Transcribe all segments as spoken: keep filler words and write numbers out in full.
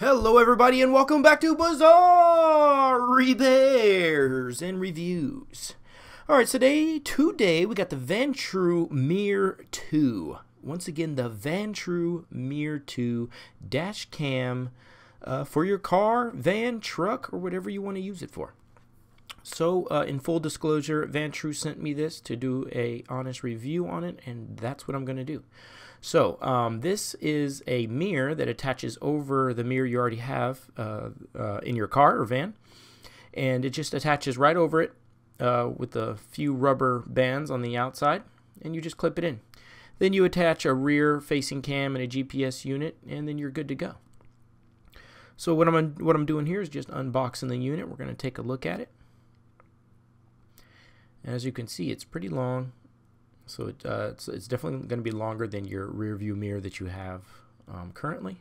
Hello everybody and welcome back to Bazaar Repairs and Reviews. Alright, today, today we got the Vantrue Mirror two. Once again, the Vantrue Mirror two dash cam uh, for your car, van, truck, or whatever you want to use it for. So, uh, in full disclosure, Vantrue sent me this to do a honest review on it, and that's what I'm going to do. So, um, this is a mirror that attaches over the mirror you already have uh, uh, in your car or van, and it just attaches right over it uh, with a few rubber bands on the outside, and you just clip it in. Then you attach a rear-facing cam and a G P S unit, and then you're good to go. So, what I'm what I'm doing here is just unboxing the unit. We're going to take a look at it. As you can see, it's pretty long, so it, uh, it's, it's definitely going to be longer than your rear view mirror that you have um, currently.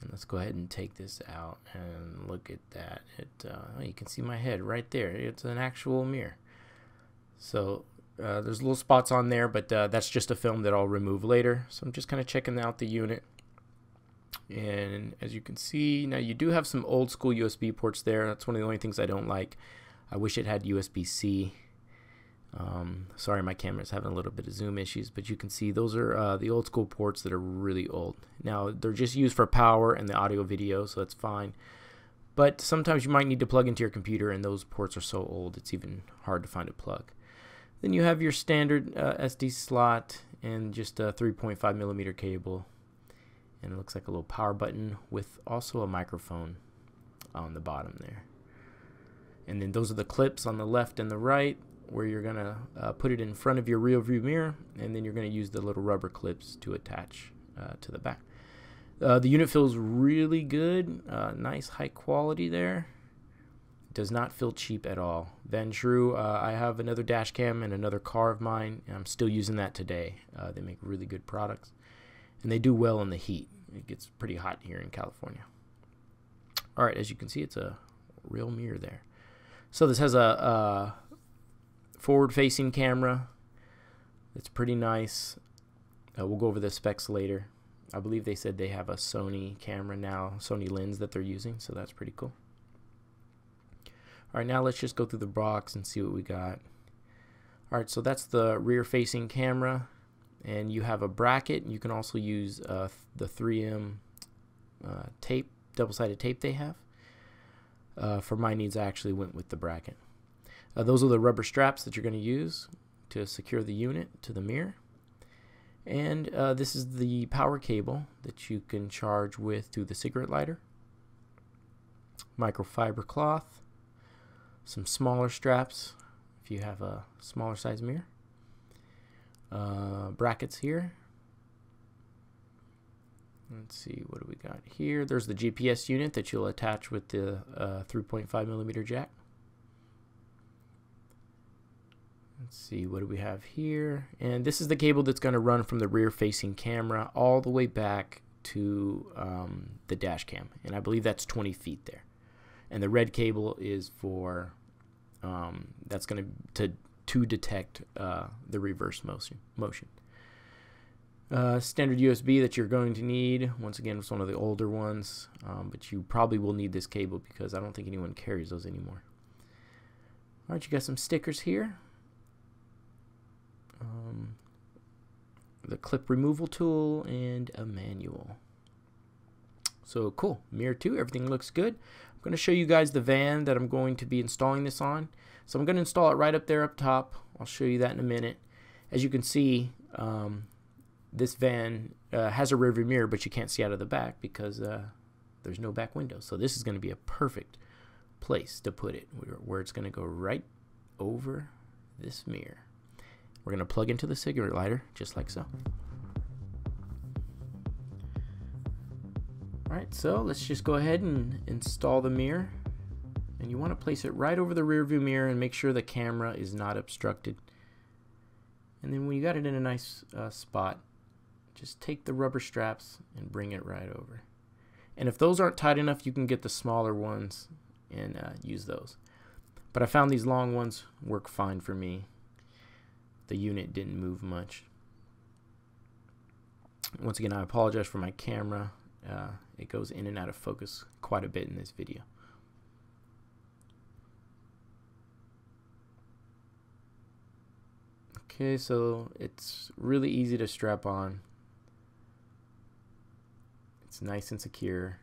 And let's go ahead and take this out and look at that. It, uh, you can see my head right there. It's an actual mirror. So uh, there's little spots on there, but uh, that's just a film that I'll remove later. So I'm just kind of checking out the unit. And as you can see, now you do have some old school U S B ports there. That's one of the only things I don't like. I wish it had U S B C. Um, sorry, my camera's having a little bit of zoom issues, but you can see those are uh, the old school ports that are really old. Now, they're just used for power and the audio video, so that's fine. But sometimes you might need to plug into your computer, and those ports are so old it's even hard to find a plug. Then you have your standard uh, S D slot and just a three point five millimeter cable. And it looks like a little power button with also a microphone on the bottom there. And then those are the clips on the left and the right where you're going to uh, put it in front of your rear view mirror, and then you're going to use the little rubber clips to attach uh, to the back. Uh, the unit feels really good, uh, nice high quality there. Does not feel cheap at all. Vantrue, uh, I have another dash cam and another car of mine, and I'm still using that today. Uh, they make really good products, and they do well in the heat. It gets pretty hot here in California. All right, as you can see, it's a real mirror there. So this has a, a forward-facing camera. It's pretty nice. Uh, we'll go over the specs later. I believe they said they have a Sony camera now, Sony lens that they're using, so that's pretty cool. All right, now let's just go through the box and see what we got. All right, so that's the rear-facing camera, and you have a bracket. You can also use uh, the three M uh, tape, double-sided tape they have. Uh, for my needs, I actually went with the bracket. Uh, those are the rubber straps that you're going to use to secure the unit to the mirror. And uh, this is the power cable that you can charge with through the cigarette lighter. Microfiber cloth. Some smaller straps if you have a smaller size mirror. Uh, brackets here. Let's see, what do we got here? There's the G P S unit that you'll attach with the uh, three point five millimeter jack. Let's see, what do we have here? And this is the cable that's going to run from the rear-facing camera all the way back to um, the dash cam. And I believe that's twenty feet there. And the red cable is for, um, that's going to, to detect uh, the reverse motion. motion. Uh, standard U S B that you're going to need. Once again, it's one of the older ones, um, but you probably will need this cable because I don't think anyone carries those anymore. All right, you got some stickers here. Um, the clip removal tool and a manual. So cool, Mirror two, everything looks good. I'm going to show you guys the van that I'm going to be installing this on. So I'm going to install it right up there up top. I'll show you that in a minute. As you can see, um, this van uh, has a rear view mirror, but you can't see out of the back because uh, there's no back window. So this is going to be a perfect place to put it, where it's going to go right over this mirror. We're going to plug into the cigarette lighter, just like so. All right, so let's just go ahead and install the mirror. And you want to place it right over the rear view mirror and make sure the camera is not obstructed. And then when you got it in a nice uh, spot, just take the rubber straps and bring it right over. And if those aren't tight enough, you can get the smaller ones and uh, use those. But I found these long ones work fine for me. The unit didn't move much. Once again, I apologize for my camera. Uh, it goes in and out of focus quite a bit in this video. Okay, so it's really easy to strap on. It's nice and secure.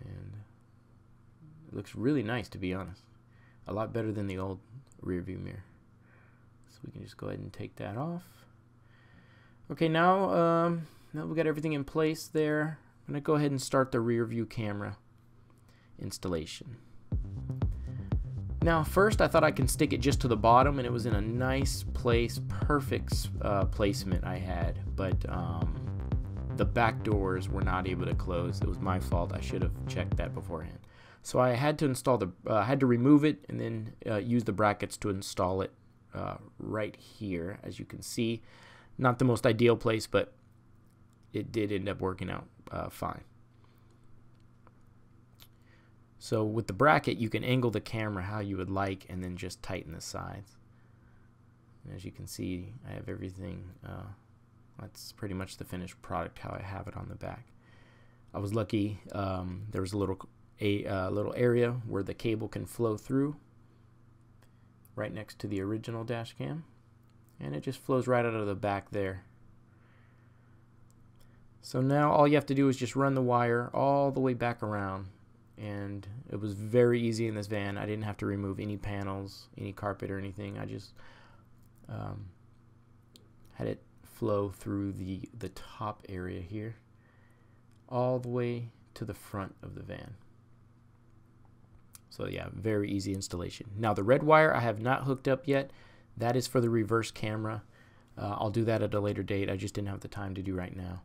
And it looks really nice, to be honest. A lot better than the old rear view mirror. So we can just go ahead and take that off. Okay, now, um, now we've got everything in place there. I'm going to go ahead and start the rear view camera installation. Now first I thought I can stick it just to the bottom, and it was in a nice place, perfect uh, placement I had, but um, the back doors were not able to close. It was my fault. I should have checked that beforehand. So I had to install the, uh, I had to remove it and then uh, use the brackets to install it uh, right here, as you can see. Not the most ideal place, but it did end up working out uh, fine. So with the bracket, you can angle the camera how you would like and then just tighten the sides. And as you can see, I have everything. Uh, that's pretty much the finished product, how I have it on the back. I was lucky. Um, there was a little, a uh, little area where the cable can flow through right next to the original dash cam. And it just flows right out of the back there. So now all you have to do is just run the wire all the way back around. And it was very easy in this van. I didn't have to remove any panels, any carpet or anything. I just um, had it flow through the, the top area here all the way to the front of the van. So yeah, very easy installation. Now the red wire I have not hooked up yet. That is for the reverse camera. Uh, I'll do that at a later date. I just didn't have the time to do right now.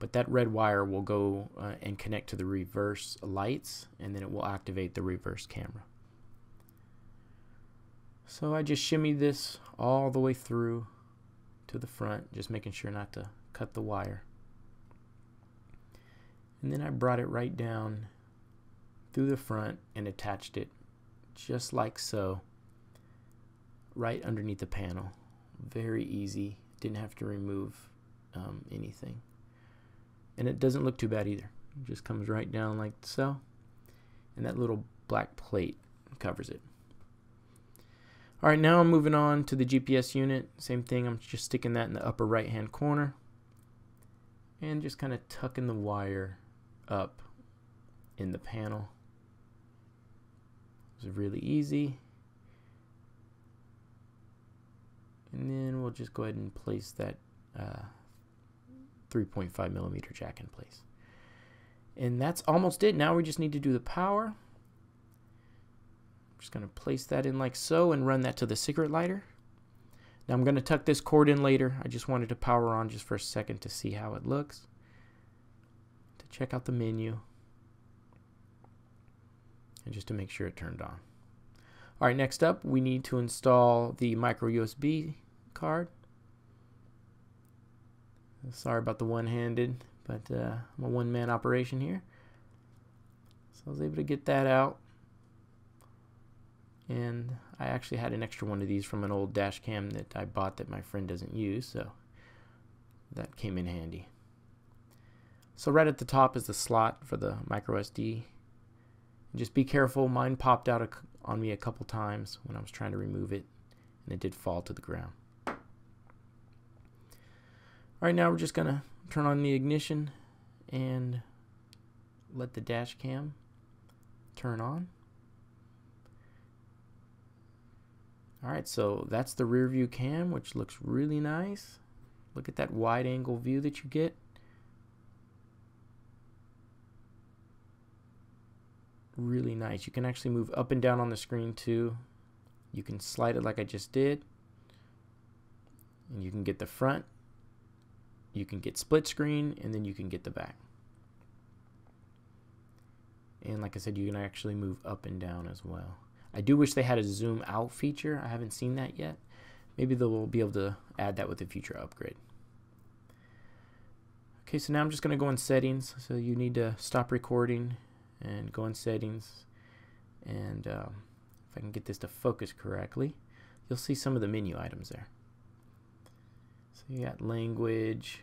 But that red wire will go uh, and connect to the reverse lights, and then it will activate the reverse camera. So I just shimmied this all the way through to the front, just making sure not to cut the wire. And then I brought it right down through the front and attached it just like so, right underneath the panel. Very easy. Didn't have to remove um, anything. And it doesn't look too bad either. It just comes right down like so, and that little black plate covers it. Alright, now I'm moving on to the G P S unit. Same thing, I'm just sticking that in the upper right hand corner and just kind of tucking the wire up in the panel. It's really easy. And then we'll just go ahead and place that uh, three point five millimeter jack in place. And that's almost it. Now we just need to do the power. I'm just going to place that in like so and run that to the cigarette lighter. Now I'm going to tuck this cord in later. I just wanted to power on just for a second to see how it looks, to check out the menu, and just to make sure it turned on. Alright, next up we need to install the micro U S B card. Sorry about the one-handed, but uh, I'm a one-man operation here. So I was able to get that out. And I actually had an extra one of these from an old dash cam that I bought that my friend doesn't use, so that came in handy. So right at the top is the slot for the micro S D. Just be careful. Mine popped out a, on me a couple times when I was trying to remove it, and it did fall to the ground. Alright, now we're just going to turn on the ignition and let the dash cam turn on. Alright, so that's the rear view cam, which looks really nice. Look at that wide angle view that you get. Really nice. You can actually move up and down on the screen too. You can slide it like I just did. And you can get the front. You can get split screen, and then you can get the back. And like I said, you can actually move up and down as well. I do wish they had a zoom out feature. I haven't seen that yet. Maybe they'll be able to add that with a future upgrade. Okay, so now I'm just going to go in settings. So you need to stop recording and go in settings. And um, if I can get this to focus correctly, you'll see some of the menu items there. So you got language,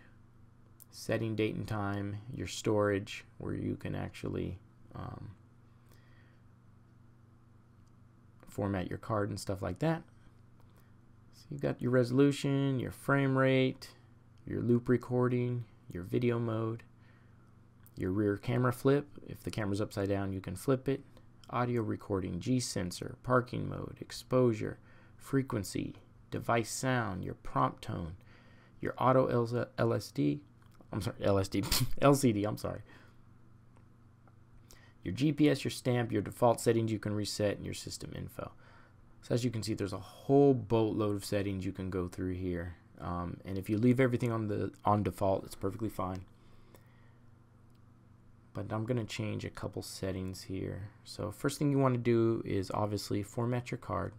setting date and time, your storage, where you can actually um, format your card and stuff like that. So you've got your resolution, your frame rate, your loop recording, your video mode, your rear camera flip. If the camera's upside down, you can flip it. Audio recording, G sensor, parking mode, exposure, frequency, device sound, your prompt tone, your auto L S D, I'm sorry, L S D, L C D, I'm sorry. Your G P S, your stamp, your default settings you can reset, and your system info. So as you can see, there's a whole boatload of settings you can go through here. Um, and if you leave everything on the on default, it's perfectly fine. But I'm going to change a couple settings here. So first thing you want to do is obviously format your card.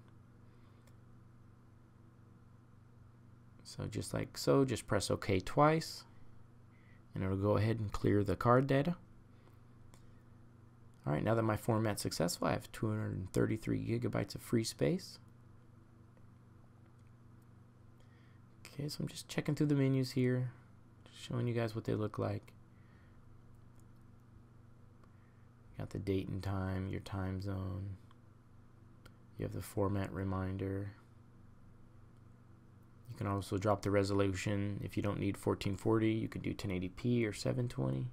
So just like so, just press OK twice, and it'll go ahead and clear the card data. Alright, now that my format's successful, I have two hundred thirty-three gigabytes of free space. Okay, so I'm just checking through the menus here, just showing you guys what they look like. Got the date and time, your time zone. You have the format reminder. You can also drop the resolution. If you don't need fourteen forty, you could do ten eighty p or seven twenty.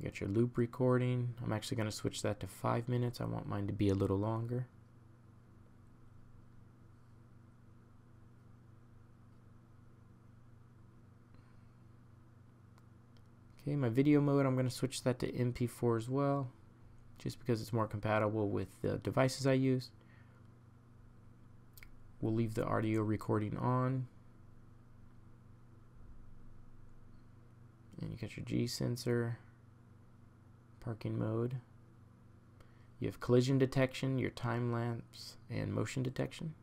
You got your loop recording. I'm actually going to switch that to five minutes. I want mine to be a little longer. Okay, my video mode, I'm going to switch that to M P four as well, just because it's more compatible with the devices I use. We'll leave the audio recording on. And you got your G sensor. Parking mode. You have collision detection, your time lapse, and motion detection.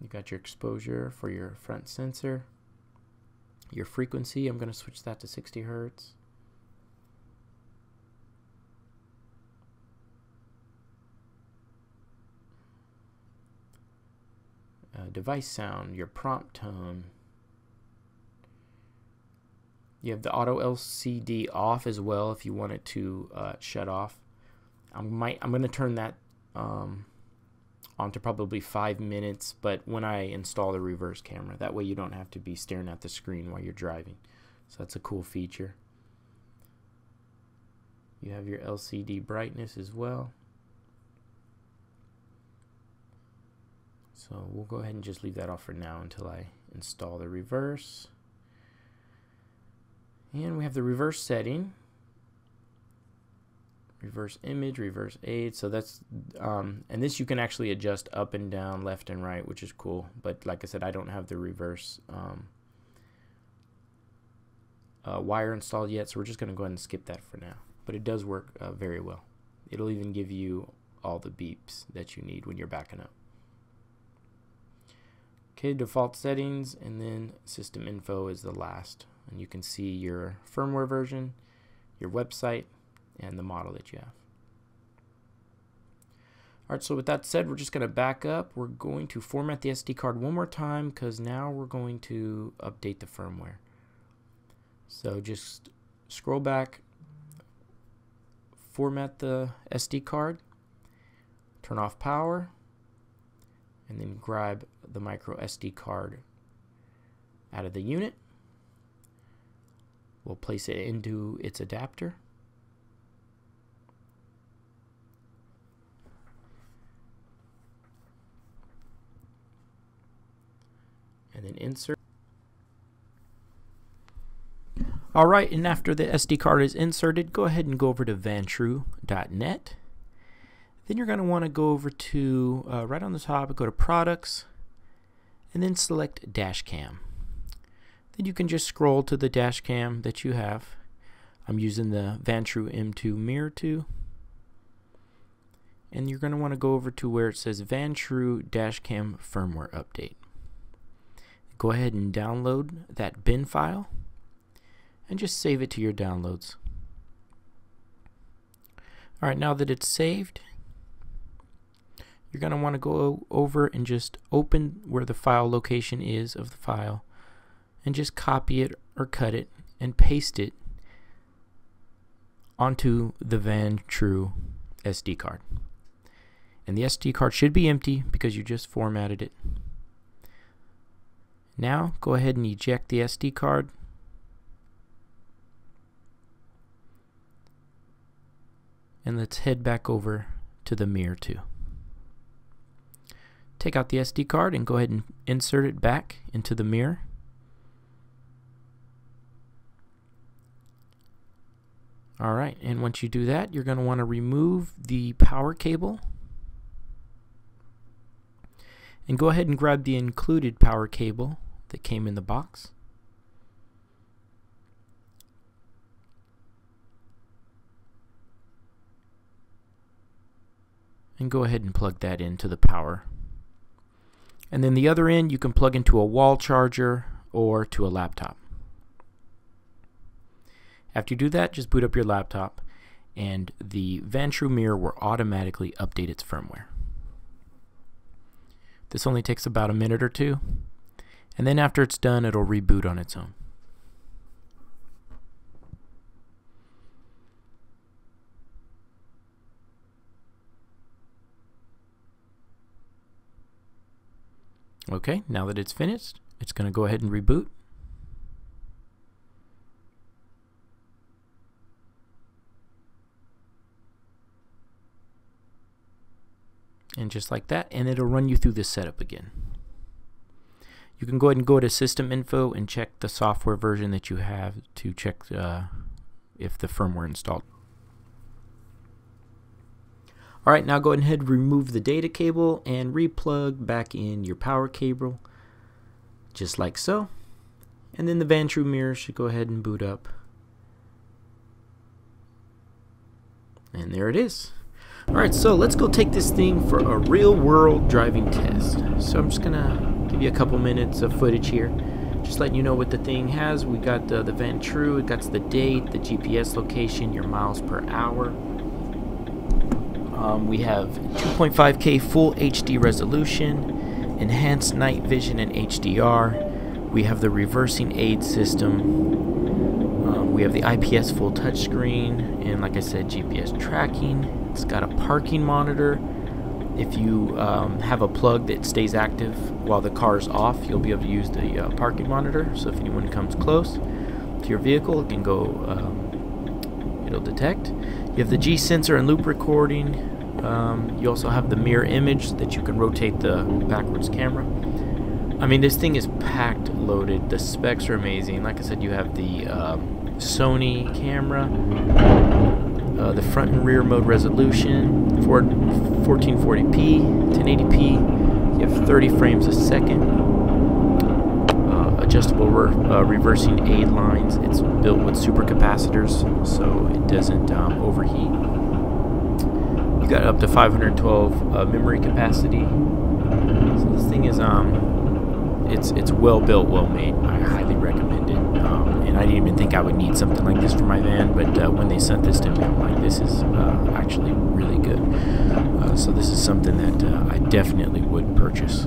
You got your exposure for your front sensor. Your frequency, I'm going to switch that to sixty hertz. Device sound, your prompt tone. You have the auto L C D off as well if you want it to uh, shut off. I might, I'm going to turn that um, on to probably five minutes, but when I install the reverse camera, that way you don't have to be staring at the screen while you're driving. So that's a cool feature. You have your L C D brightness as well. So we'll go ahead and just leave that off for now until I install the reverse. And we have the reverse setting. Reverse image, reverse aid. So that's, um, and this you can actually adjust up and down, left and right, which is cool. But like I said, I don't have the reverse um, uh, wire installed yet, so we're just going to go ahead and skip that for now. But it does work uh, very well. It'll even give you all the beeps that you need when you're backing up. Okay, default settings, and then system info is the last. And you can see your firmware version, your website, and the model that you have. Alright, so with that said, we're just going to back up. We're going to format the S D card one more time because now we're going to update the firmware. So just scroll back, format the S D card, turn off power, and then grab the micro S D card out of the unit. We'll place it into its adapter. And then insert. Alright, and after the S D card is inserted, go ahead and go over to Vantrue dot net. Then you're going to want to go over to, uh, right on the top, go to Products, and then select Dash Cam. Then you can just scroll to the dash cam that you have. I'm using the Vantrue M two Mirror two. And you're going to want to go over to where it says Vantrue Dash Cam Firmware Update. Go ahead and download that bin file, and just save it to your downloads. Alright, now that it's saved, you're going to want to go over and just open where the file location is of the file and just copy it or cut it and paste it onto the Vantrue S D card. And the S D card should be empty because you just formatted it. Now go ahead and eject the S D card. And let's head back over to the Mirror two. Take out the S D card and go ahead and insert it back into the mirror. Alright, and once you do that, you're going to want to remove the power cable and go ahead and grab the included power cable that came in the box. And go ahead and plug that into the power. And then the other end you can plug into a wall charger or to a laptop. After you do that, just boot up your laptop and the Vantrue Mirror will automatically update its firmware. This only takes about a minute or two, and then after it's done it'll reboot on its own. Okay, now that it's finished, it's going to go ahead and reboot. And just like that, and it'll run you through this setup again. You can go ahead and go to system info and check the software version that you have to check uh, if the firmware installed. Alright, now go ahead and remove the data cable and replug back in your power cable, just like so. And then the Vantrue Mirror should go ahead and boot up. And there it is. Alright, so let's go take this thing for a real-world driving test. So I'm just going to give you a couple minutes of footage here. Just letting you know what the thing has. We got the, the Vantrue, it got the date, the G P S location, your miles per hour. Um, we have two point five K full H D resolution, enhanced night vision and H D R. We have the reversing aid system. Um, we have the I P S full touchscreen and, like I said, G P S tracking. It's got a parking monitor. If you um, have a plug that stays active while the car's off, you'll be able to use the uh, parking monitor. So if anyone comes close to your vehicle, it can go, um, it'll detect. You have the G sensor and loop recording. Um, you also have the mirror image that you can rotate the backwards camera. I mean, this thing is packed loaded. The specs are amazing. Like I said, you have the um, Sony camera. Uh, the front and rear mode resolution, for fourteen forty p, ten eighty p, you have thirty frames a second, uh, adjustable re uh, reversing aid lines. It's built with supercapacitors, so it doesn't um, overheat. You got up to five hundred twelve uh, memory capacity. So this thing is, um, it's it's well built, well made. I highly recommend it. Um, I didn't even think I would need something like this for my van, but uh, when they sent this to me, I'm like, this is uh, actually really good. Uh, so this is something that uh, I definitely would purchase,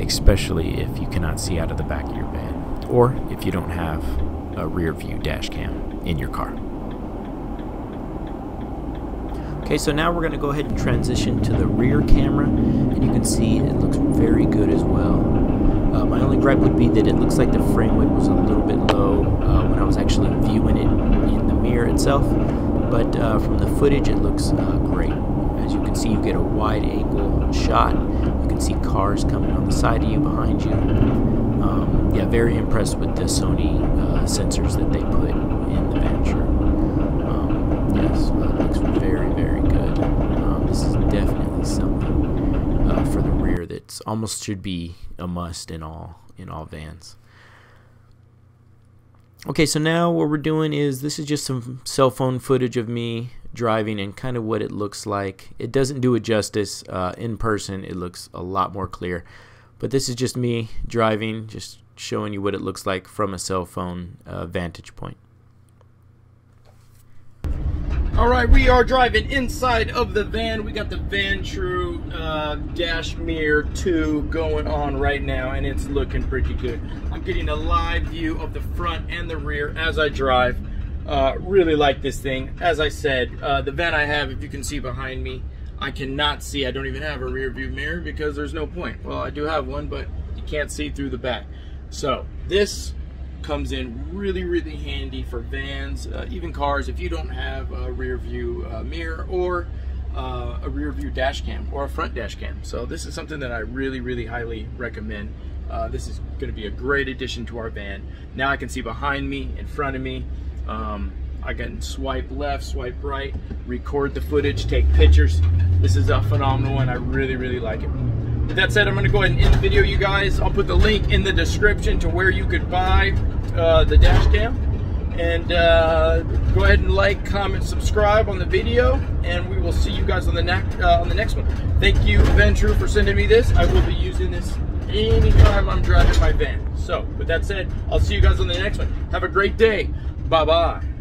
especially if you cannot see out of the back of your van, or if you don't have a rear view dash cam in your car. Okay, so now we're going to go ahead and transition to the rear camera, and you can see it looks very good as well. Uh, my only gripe would be that it looks like the frame rate was a little bit low uh, when I was actually viewing it in the mirror itself, but uh, from the footage it looks uh, great. As you can see, you get a wide angle shot. You can see cars coming on the side of you, behind you. Um, yeah, very impressed with the Sony uh, sensors that they put in the Vantrue. Um, yes, it looks very, very good. Um, this is definitely something uh, for the rear that's almost should be a must in all in all vans. Okay, so now what we're doing is, this is just some cell phone footage of me driving and kind of what it looks like. It doesn't do it justice uh, in person. It looks a lot more clear, but this is just me driving, just showing you what it looks like from a cell phone uh, vantage point. All right, we are driving inside of the van. We got the Vantrue uh, Mirror two going on right now, and it's looking pretty good. I'm getting a live view of the front and the rear as I drive. Uh, really like this thing. As I said, uh, the van I have, if you can see behind me, I cannot see. I don't even have a rear view mirror because there's no point. Well, I do have one, but you can't see through the back. So this comes in really, really handy for vans, uh, even cars, if you don't have a rear view uh, mirror or uh, a rear view dash cam or a front dash cam. So this is something that I really, really highly recommend. Uh, this is going to be a great addition to our van. Now I can see behind me, in front of me. Um, I can swipe left, swipe right, record the footage, take pictures. This is a phenomenal one. I really, really like it. With that said, I'm going to go ahead and end the video, you guys. I'll put the link in the description to where you could buy uh, the dash cam. And uh, go ahead and like, comment, subscribe on the video. And we will see you guys on the, uh, on the next one. Thank you, Vantrue, for sending me this. I will be using this anytime I'm driving my van. So, with that said, I'll see you guys on the next one. Have a great day. Bye-bye.